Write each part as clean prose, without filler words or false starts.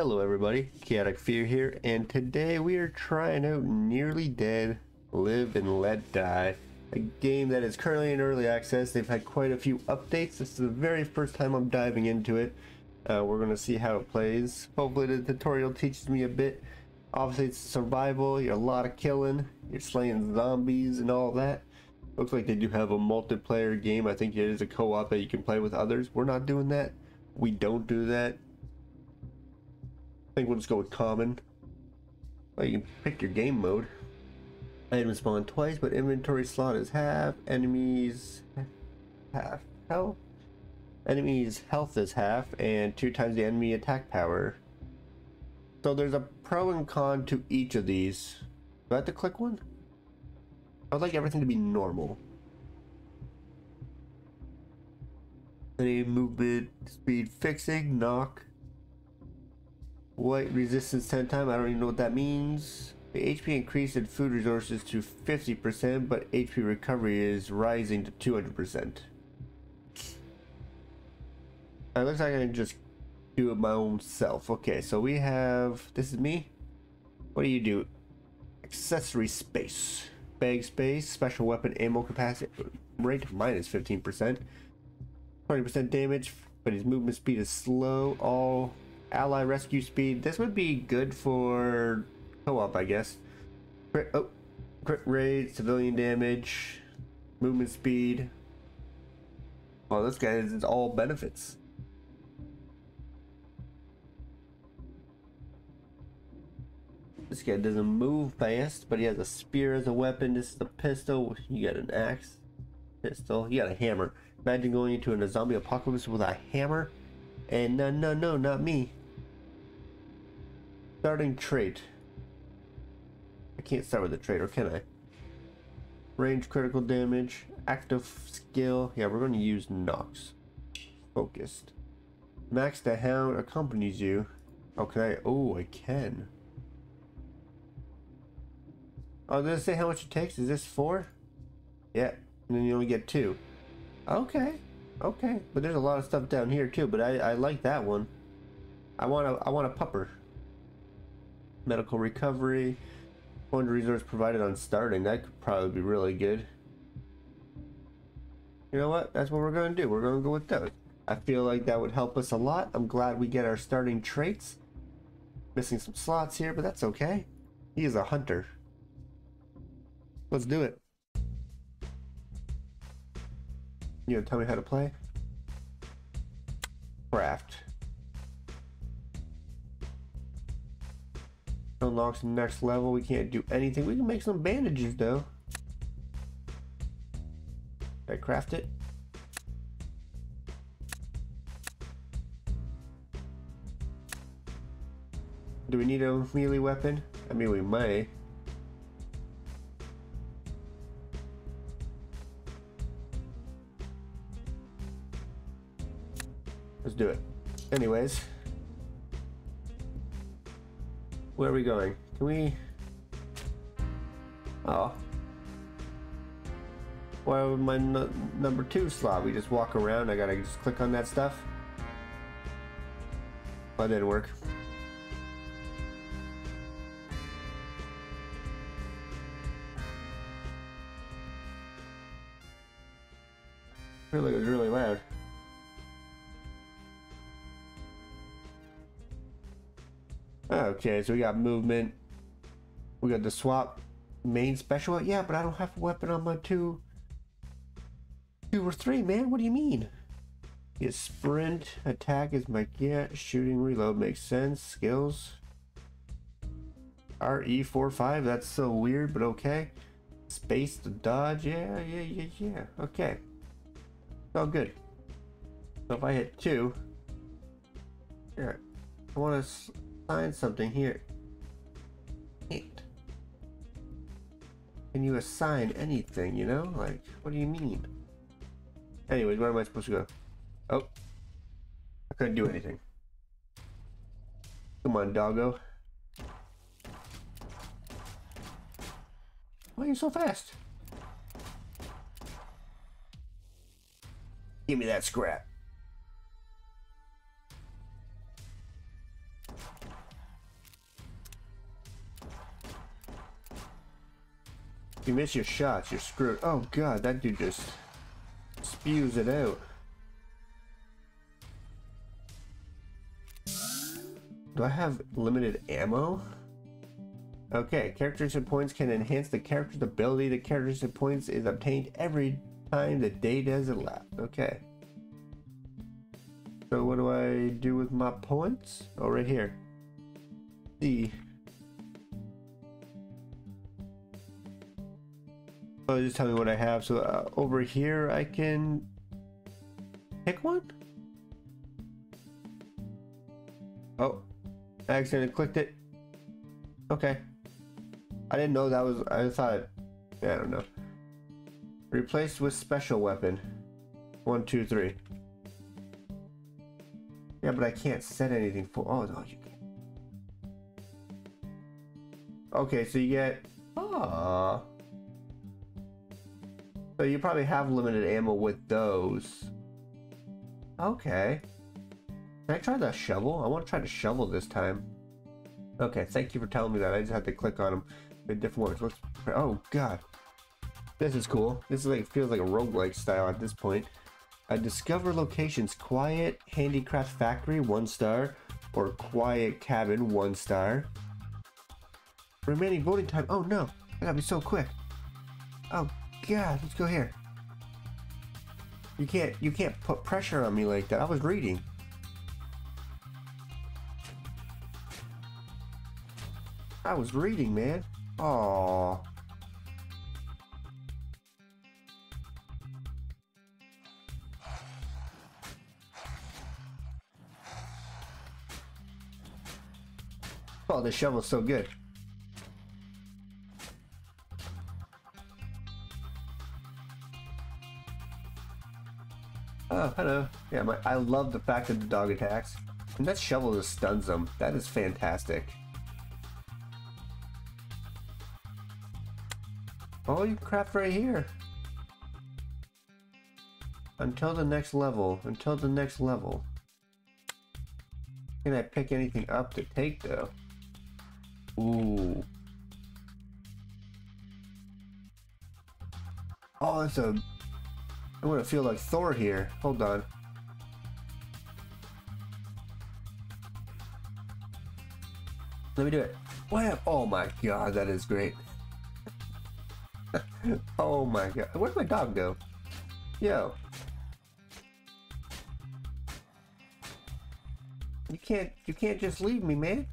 Hello everybody, Chaotic Fear here, and today we are trying out Nearly Dead, Live and Let Die, a game that is currently in early access. They've had quite a few updates. This is the very first time I'm diving into it. We're going to see how it plays. Hopefully the tutorial teaches me a bit. Obviously it's survival, you're a lot of killing, you're slaying zombies and all that. Looks like they do have a multiplayer game. I think it is a co-op that you can play with others. We're not doing that. We don't do that. I think we'll just go with common. Well, you can pick your game mode. Items spawn twice, but inventory slot is half. Enemies half health. Enemies health is half, and 2 times the enemy attack power. So there's a pro and con to each of these. Do I have to click one? I would like everything to be normal. Any movement speed fixing, knock. White resistance 10 time, I don't even know what that means. The HP increase in food resources to 50%, but HP recovery is rising to 200%. It looks like I can just do it my own self. Okay, so we have, this is me. What do you do? Accessory space, bag space, special weapon ammo capacity rate minus 15%, 20% damage, but his movement speed is slow. All ally rescue speed. This would be good for co-op, I guess. Crit rate, civilian damage, movement speed. Well, this guy is all benefits. This guy doesn't move fast, but he has a spear as a weapon. This is a pistol. You got an axe, pistol. You got a hammer. Imagine going into a zombie apocalypse with a hammer. And no, not me. Starting trait. I can't start with a trait, or can I? Range, critical damage, active skill. Yeah, we're going to use Nox. Focused. Max the Hound accompanies you. Okay. Oh, I can. Oh, does it say how much it takes? Is this 4? Yeah. And then you only get 2. Okay. Okay, but there's a lot of stuff down here too. But I like that one. I want a pupper. Medical recovery, 100 resource provided on starting. That could probably be really good. You know what? That's what we're gonna do. We're gonna go with those. I feel like that would help us a lot. I'm glad we get our starting traits. Missing some slots here, but that's okay. He is a hunter. Let's do it. You know, tell me how to play. Craft unlocks the next level. We can't do anything. We can make some bandages though. Did I craft it? Do we need a melee weapon? I mean, we may. Let's do it. Anyways, where are we going? Can we? Oh, well, my number 2 slot. We just walk around. I gotta just click on that stuff. That didn't work. Really, it was really loud. Okay, so we got movement. We got the swap main special. Yeah, but I don't have a weapon on my 2 or 3, man. What do you mean? Get sprint, attack is my get, shooting, reload makes sense. Skills. RE45, that's so weird, but okay. Space to dodge, yeah. Okay. Oh, good. So if I hit 2, yeah, I want to find something here. Can you assign anything, you know? Like, what do you mean? Anyways, where am I supposed to go? Oh, I couldn't do anything. Come on, doggo. Why are you so fast? Give me that scrap. you miss your shots, you're screwed. Oh god, that dude just spews it out. Do I have limited ammo? Okay, characteristic points can enhance the character's ability. The characteristic points is obtained every time the day does elapse. Okay. So what do I do with my points? Oh, right here. See. Oh, just tell me what I have. So over here I can pick one? Oh, I accidentally clicked it. Okay. I didn't know that was, I thought, yeah, I don't know. Replaced with special weapon. 1, 2, 3. Yeah, but I can't set anything for, oh no, you can. Okay, so you get, oh. So you probably have limited ammo with those. Okay. Can I try that shovel? I want to try the shovel this time. Okay, thank you for telling me that. I just had to click on them in different words. Let's, oh god. This is cool. This is like, feels like a roguelike style at this point. Discover locations. Quiet Handicraft Factory, 1 star. Or Quiet Cabin, 1 star. Remaining voting time. Oh no, I gotta be so quick. Oh god, let's go here. You can't put pressure on me like that. I was reading. Man. Aww. Oh, this shovel's so good. Oh, hello. Yeah, I love the fact that the dog attacks. And that shovel just stuns them. That is fantastic. Oh, you craft right here. Until the next level. Can I pick anything up to take though? Ooh. Oh, that's a... I'm gonna feel like Thor here. Hold on. Let me do it. What? Oh my god, that is great. Oh my god. Where'd my dog go? Yo. You can't just leave me, man.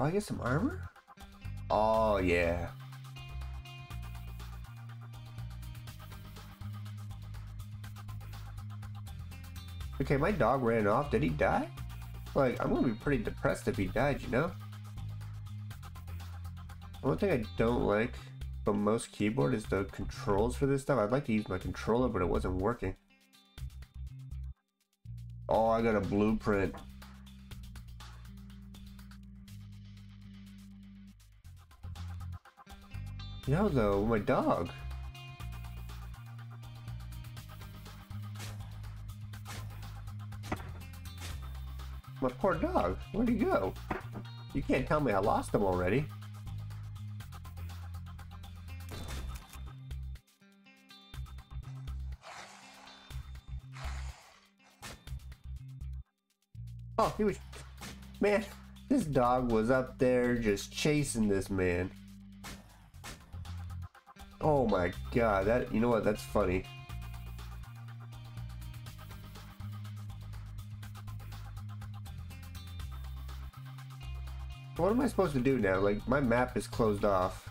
Oh, I get some armor? Oh yeah. Okay, my dog ran off. Did he die? Like, I'm gonna be pretty depressed if he died, you know? One thing I don't like from most keyboard is the controls for this stuff. I'd like to use my controller, but it wasn't working. Oh, I got a blueprint. Yo, though, my dog. My poor dog, where'd he go? You can't tell me I lost him already. Oh, he was... Man, this dog was up there just chasing this man. Oh my god, that... You know what, that's funny. What am I supposed to do now? Like, my map is closed off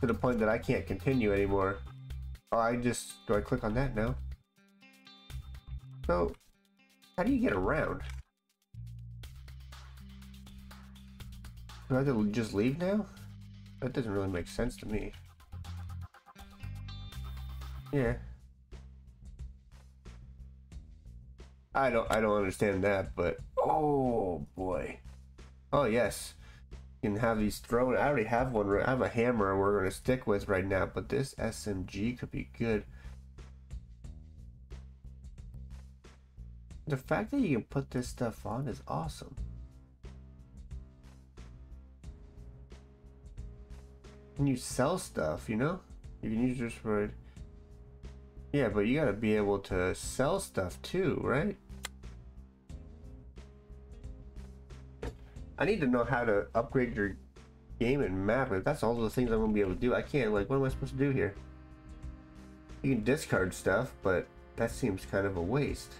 to the point that I can't continue anymore. Oh, I just... Do I click on that now? So, how do you get around? Do I have to just leave now? That doesn't really make sense to me. Yeah. I don't understand that, but... Oh, boy. Oh yes, you can have these thrown. I already have one. I have a hammer we're going to stick with right now, but this SMG could be good. The fact that you can put this stuff on is awesome. And you sell stuff, you know? You can use this word. Yeah, but you gotta be able to sell stuff too, right? I need to know how to upgrade your game and map. If that's all the things I'm gonna be able to do. I can't, like, what am I supposed to do here? You can discard stuff, but that seems kind of a waste.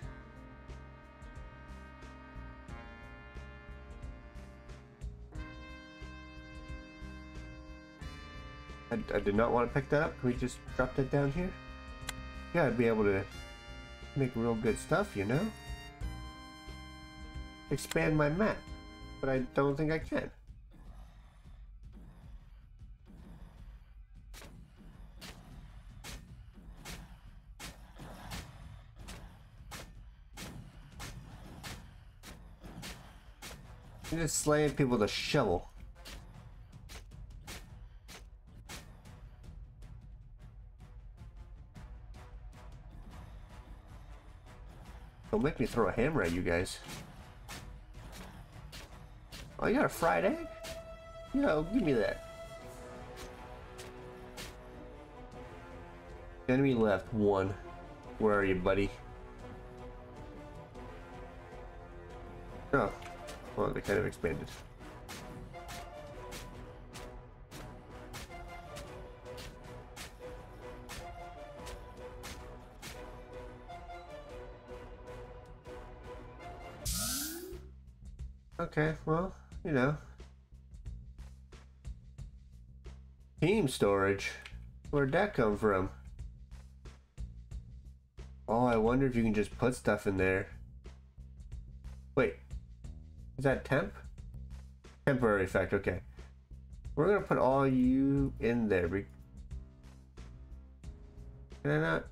I did not want to pick that up. Can we just drop that down here? You gotta be able to make real good stuff, you know? Expand my map, but I don't think I can. I'm just slaying people to shovel. Don't make me throw a hammer at you guys. Oh, you got a fried egg? No, give me that. Enemy left one. Where are you, buddy? Oh, well, they kind of expanded. Okay, well, you know. Team storage? Where'd that come from? Oh, I wonder if you can just put stuff in there. Wait. Is that temp? Temporary effect, okay. We're gonna put all you in there. Can I not?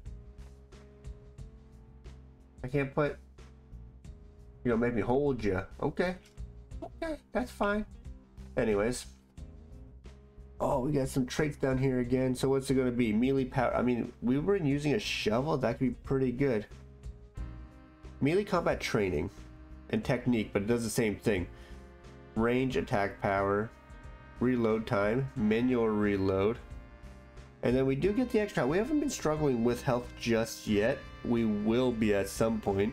I can't put... You're gonna make me hold you. Okay. Okay, that's fine. Anyways. Oh, we got some traits down here again. So what's it gonna be? Melee power. I mean, we were using a shovel. That could be pretty good. Melee combat training and technique, but it does the same thing. Range, attack power, reload time, manual reload. And then we do get the extra. We haven't been struggling with health just yet. We will be at some point.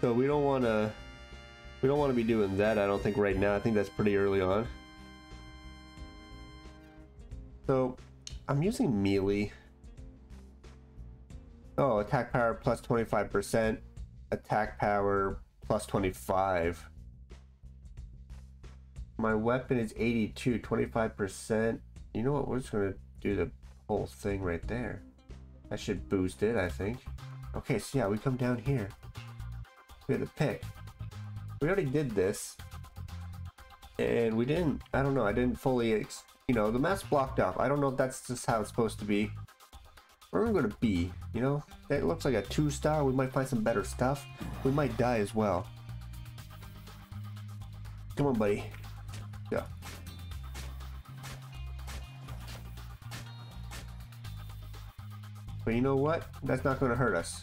So we don't want to be doing that, I don't think, right now. I think that's pretty early on. So I'm using melee. Oh, attack power plus 25%, attack power plus 25. My weapon is 82, 25%. You know what, we're just gonna do the whole thing right there. That should boost it, I think. Okay, so yeah, we come down here. We had to pick. We already did this, and we didn't. I don't know. I didn't fully. You know, the map's blocked off. I don't know if that's just how it's supposed to be. We're gonna go to B. You know, that looks like a 2-star. We might find some better stuff. We might die as well. Come on, buddy. Go. But you know what? That's not gonna hurt us.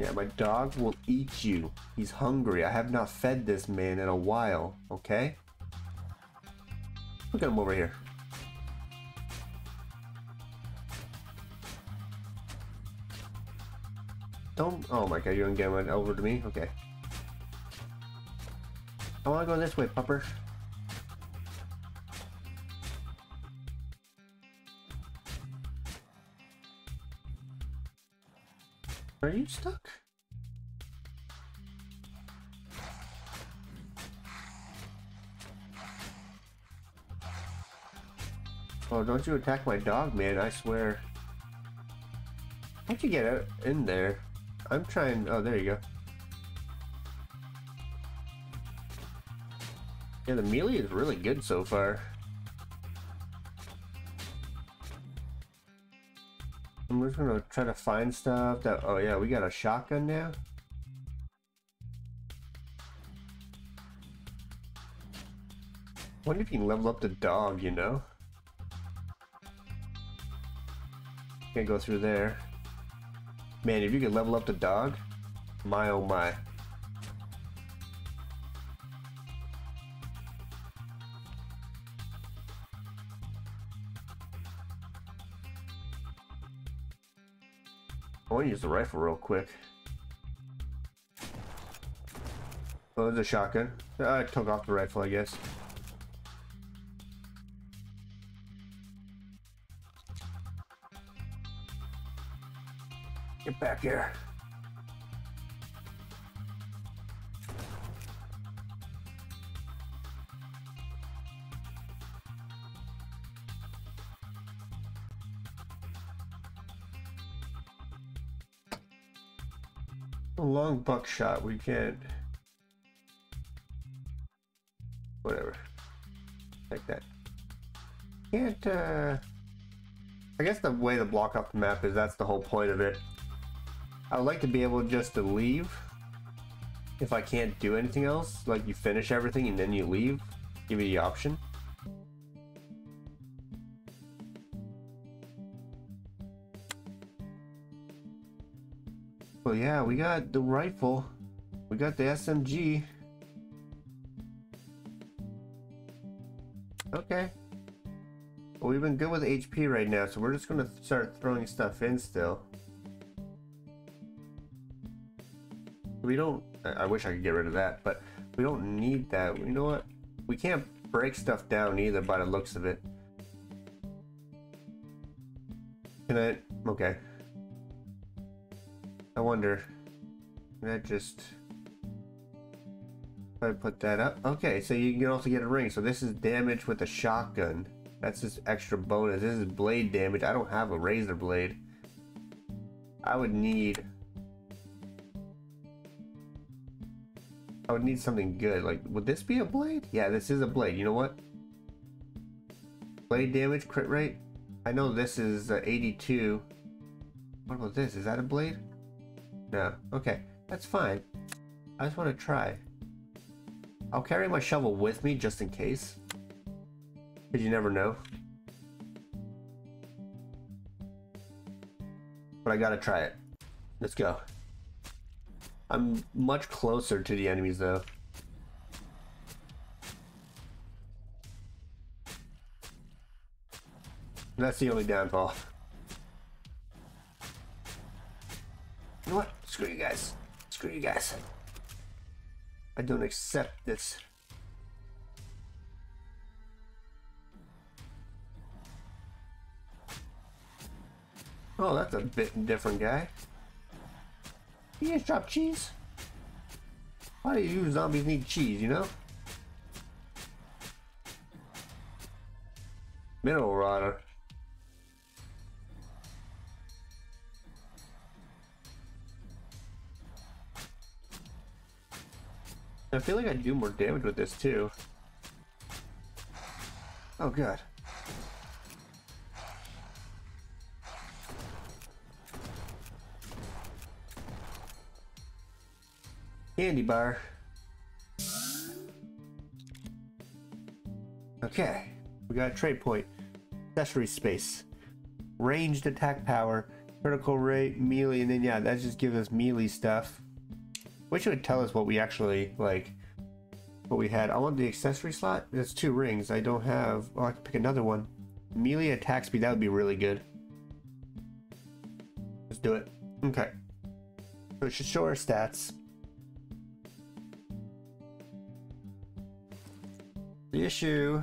Yeah, my dog will eat you. He's hungry. I have not fed this man in a while, okay? Look at him over here. Don't... Oh my god, you're gonna get one over to me? Okay. I wanna go this way, pupper. Are you stuck? Oh, don't you attack my dog, man, I swear. How'd you get out in there? I'm trying... Oh, there you go. Yeah, the melee is really good so far. I'm just gonna try to find stuff that... Oh yeah, we got a shotgun now. What if you level up the dog, you know? Can't go through there. Man, if you could level up the dog, my oh my. I want to use the rifle real quick. Oh, there's a shotgun. I took off the rifle, I guess. Get back here. A long buckshot, we can't. Whatever. Like that. Can't, I guess the way to block off the map is that's the whole point of it. I would like to be able just to leave. If I can't do anything else, like you finish everything and then you leave, give you the option. Well, yeah, we got the rifle. We got the SMG. Okay. Well, we've been good with HP right now, so we're just gonna start throwing stuff in still. We don't, I wish I could get rid of that, but we don't need that. You know what? We can't break stuff down either by the looks of it. Can I, okay. I wonder, can I just, if I put that up? Okay, so you can also get a ring. So this is damage with a shotgun. That's just extra bonus. This is blade damage. I don't have a razor blade. I would need something good. Like, would this be a blade? Yeah, this is a blade. You know what? Blade damage, crit rate. I know this is 82. What about this? Is that a blade? No. Okay, that's fine. I just want to try. I'll carry my shovel with me just in case. Because you never know. But I gotta try it. Let's go. I'm much closer to the enemies though. That's the only downfall. You know what? Screw you guys. Screw you guys. I don't accept this. Oh, that's a bit different guy. You guys drop cheese? Why do you zombies need cheese, you know? Mineral rotter. I feel like I do more damage with this too. Oh god. Candy bar. Okay, we got a trade point. Accessory space. Ranged attack power, critical rate, melee, and then yeah, that just gives us melee stuff. Which would tell us what we actually like, what we had. I want the accessory slot. That's 2 rings. I don't have. Oh, I can pick another one. Melee attack speed. That would be really good. Let's do it. Okay. So it should show our stats. The issue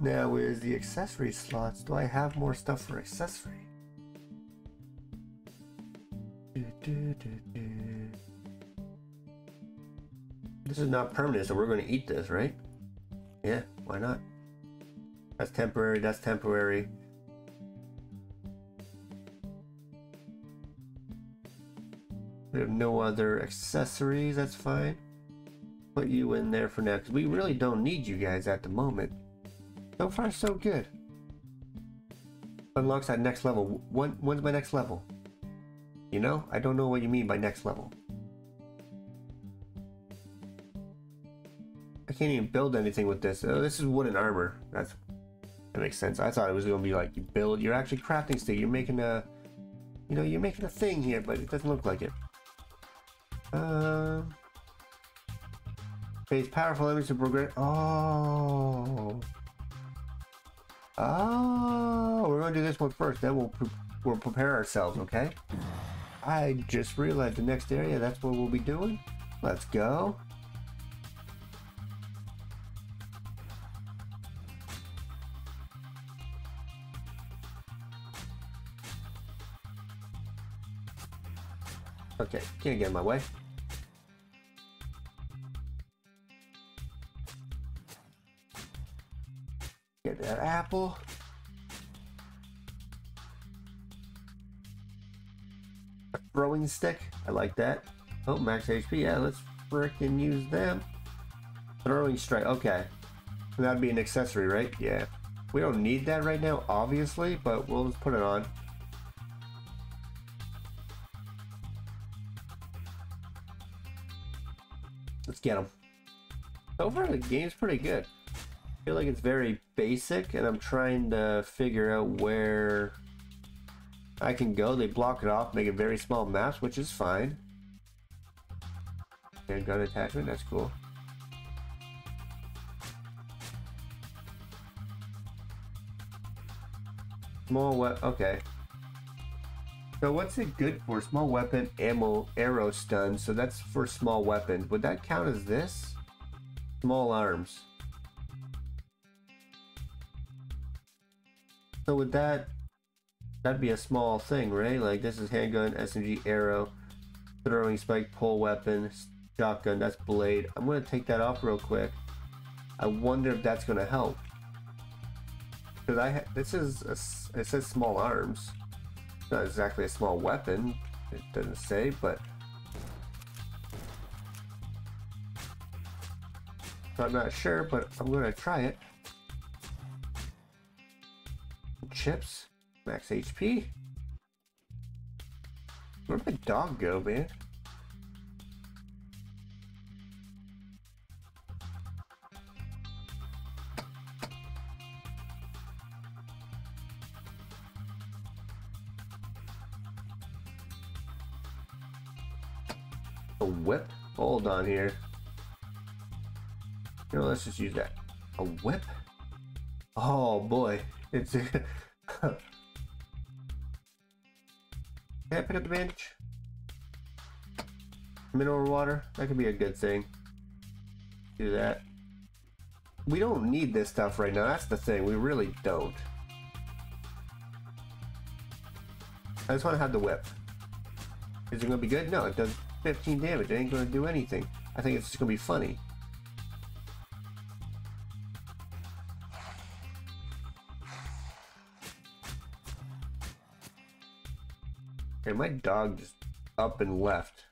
now is the accessory slots. Do I have more stuff for accessory? This is not permanent, so we're going to eat this, right? Yeah, why not? That's temporary, that's temporary. We have no other accessories, that's fine. Put you in there for now because we really don't need you guys at the moment. So far so good. Unlocks that next level. When's my next level? You know, I don't know what you mean by next level. I can't even build anything with this. Oh, this is wooden armor. That makes sense. I thought it was gonna be like you build. You're actually crafting stick. You're making a, you know, you're making a thing here, but it doesn't look like it. Face powerful image to progress. Oh, we're gonna do this one first. Then we'll prepare ourselves. Okay. I just realized the next area. That's what we'll be doing. Let's go. Okay, can't get in my way. Get that apple. A throwing stick. I like that. Oh, max HP. Yeah, let's frickin' use them. Throwing strike. Okay. That'd be an accessory, right? Yeah. We don't need that right now, obviously, but we'll just put it on. Get them. So far the game's pretty good. I feel like it's very basic, and I'm trying to figure out where I can go. They block it off, make it very small maps, which is fine. And gun attachment, that's cool. Small weapon, okay. So what's it good for? Small weapon, ammo, arrow stun. So that's for small weapons. Would that count as this? Small arms. So would that'd be a small thing, right? Like this is handgun, SMG, arrow, throwing spike, pole weapon, shotgun, that's blade. I'm gonna take that off real quick. I wonder if that's gonna help. Cause it says small arms. Not exactly a small weapon, it doesn't say, but I'm not sure, but I'm gonna try it. Chips, max HP. Where'd my dog go, man? Whip, hold on here. You know, let's just use that. A whip. Oh boy, it's. Can I pick up the bandage? Mineral water. That could be a good thing. Do that. We don't need this stuff right now. That's the thing. We really don't. I just want to have the whip. Is it gonna be good? No, it doesn't. 15 damage, it ain't gonna do anything. I think it's just gonna be funny. Okay, my dog just up and left.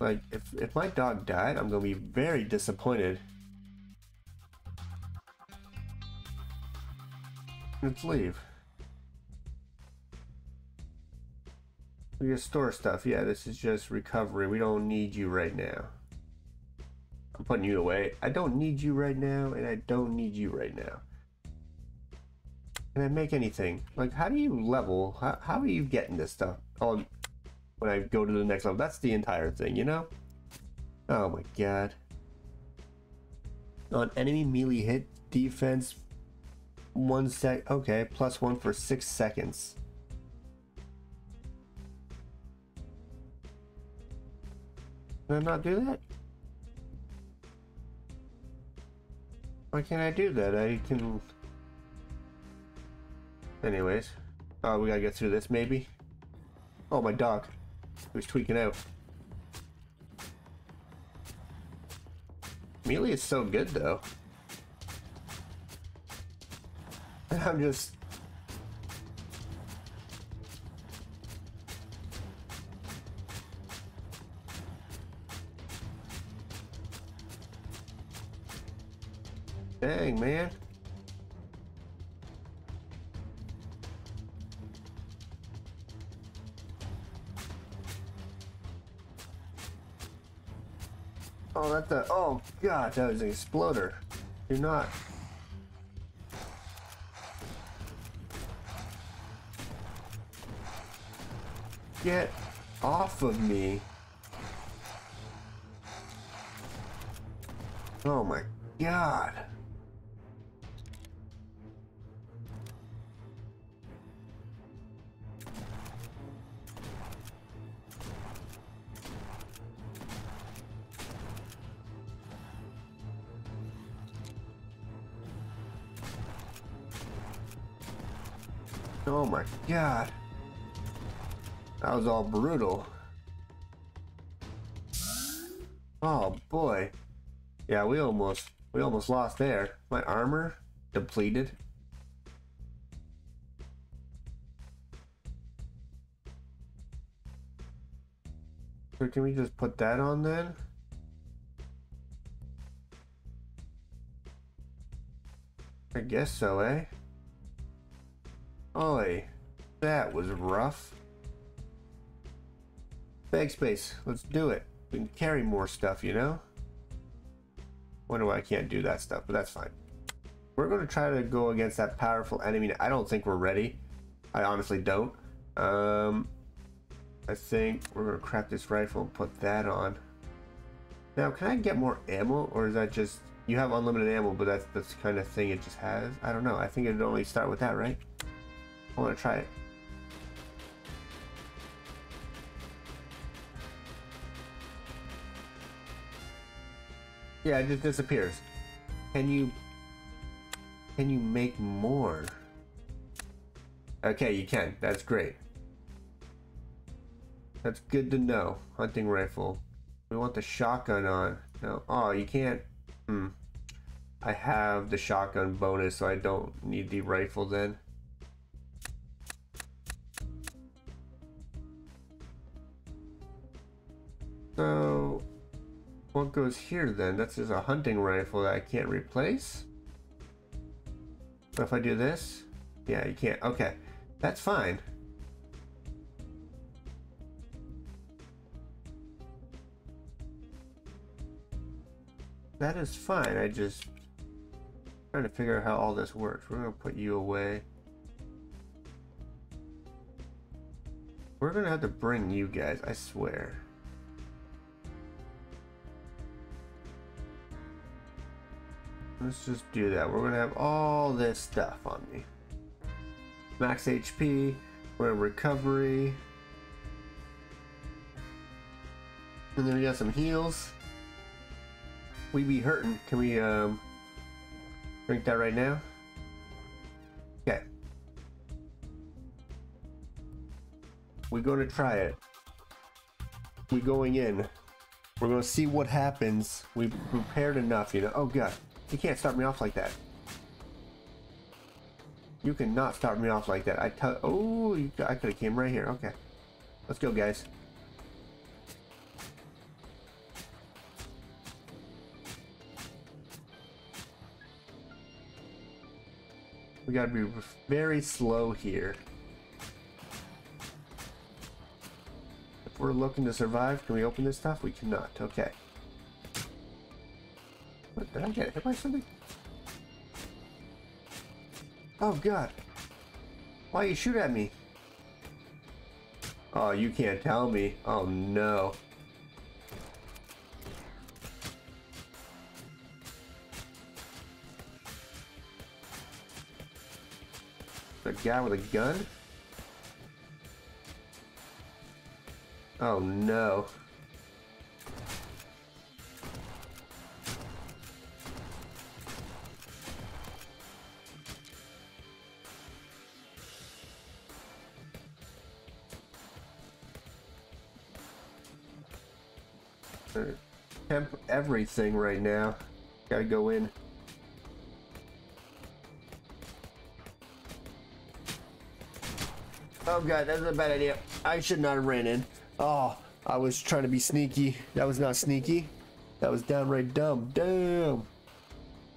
Like, if my dog died, I'm gonna be very disappointed. Let's leave. We just store stuff. Yeah, this is just recovery. We don't need you right now. I'm putting you away. I don't need you right now, and I don't need you right now. Can I make anything? Like, how do you level? How are you getting this stuff on when I go to the next level? That's the entire thing, you know? Oh my god. On enemy melee hit, defense 1 sec. Okay, +1 for 6 seconds. Can I not do that? Why can't I do that? I can... Anyways. Oh, we gotta get through this, maybe? Oh, my dog. He was tweaking out. Melee is so good, though. And I'm just... Dang, man. Oh, that's a... Oh, God, that was an exploder. Do not... Get off of me. Oh, my God. Oh, my God. That was all brutal. Oh boy. Yeah, we almost lost there. My armor depleted. So can we just put that on then? I guess so, eh? Oi, that was rough. Bag space, let's do it. We can carry more stuff, you know? Wonder why I can't do that stuff, but that's fine. We're gonna try to go against that powerful enemy. I don't think we're ready. I honestly don't. I think we're gonna craft this rifle and put that on. Now, can I get more ammo, or is that just... You have unlimited ammo, but that's the kind of thing it just has. I don't know. I think it'd only start with that, right? I wanna try it. Yeah, it just disappears. Can you make more? Okay, you can. That's great. That's good to know. Hunting rifle. We want the shotgun on. No. Oh, you can't. I have the shotgun bonus, so I don't need the rifle then. So... What goes here then? That's just a hunting rifle that I can't replace. So if I do this, yeah, you can't. Okay, that's fine. That is fine. I just trying to figure out how all this works. We're gonna put you away. We're gonna have to bring you guys, I swear. Let's just do that. We're gonna have all this stuff on me. Max HP, we're in recovery. And then we got some heals. We be hurting. Can we drink that right now? Okay. We're gonna try it. We're going in. We're gonna see what happens. We've prepared enough, you know. Oh God. You can't start me off like that. You cannot start me off like that. Oh, I could have came right here. Okay. Let's go, guys. We gotta be very slow here. If we're looking to survive, can we open this stuff? We cannot. Okay. What, did I get hit by something? Oh God! Why you shoot at me? Oh, you can't tell me. Oh no. The guy with a gun? Oh no. Temp everything right now. Gotta go in. Oh God, that's a bad idea. I should not have ran in. Oh, I was trying to be sneaky. That was not sneaky. That was downright dumb. Damn.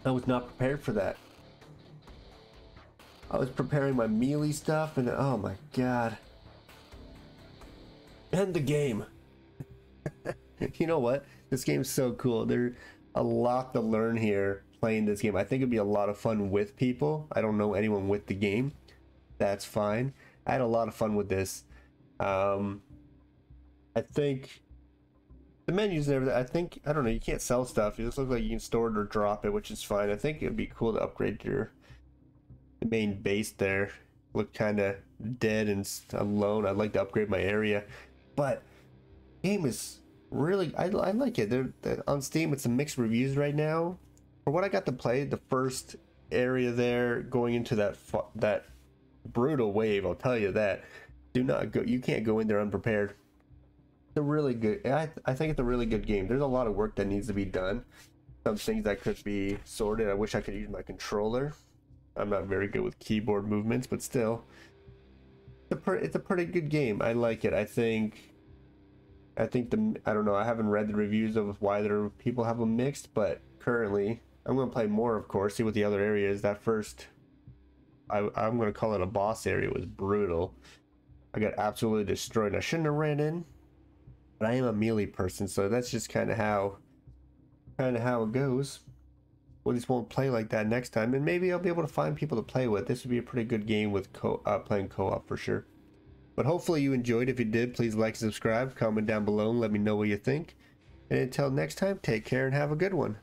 I was not prepared for that. I was preparing my melee stuff and oh my God. End the game. You know what? This game's so cool. There's a lot to learn here playing this game. I think it'd be a lot of fun with people. I don't know anyone with the game. That's fine. I had a lot of fun with this. I think the menus and everything, I don't know, you can't sell stuff. It just looks like you can store it or drop it, which is fine. I think it'd be cool to upgrade your main base there. Look kind of dead and alone. I'd like to upgrade my area, but game is really, I like it. They're on Steam, it's some mixed reviews right now. For what I got to play, the first area there going into that brutal wave, I'll tell you that. Do not go, you can't go in there unprepared. It's a really good, I think it's a really good game. There's a lot of work that needs to be done. Some things that could be sorted. I wish I could use my controller. I'm not very good with keyboard movements, but still, it's a pretty good game. I like it. I think I don't know, I haven't read the reviews of why there people have them mixed, but currently I'm going to play more, of course, see what the other area is. That first, I'm going to call it a boss area, was brutal. I got absolutely destroyed. I shouldn't have ran in, but I am a melee person, so that's just kind of how it goes. We just won't play like that next time, and maybe I'll be able to find people to play with. This would be a pretty good game with playing co-op for sure. But hopefully you enjoyed. If you did, please like and subscribe, comment down below, and let me know what you think. And until next time, take care and have a good one.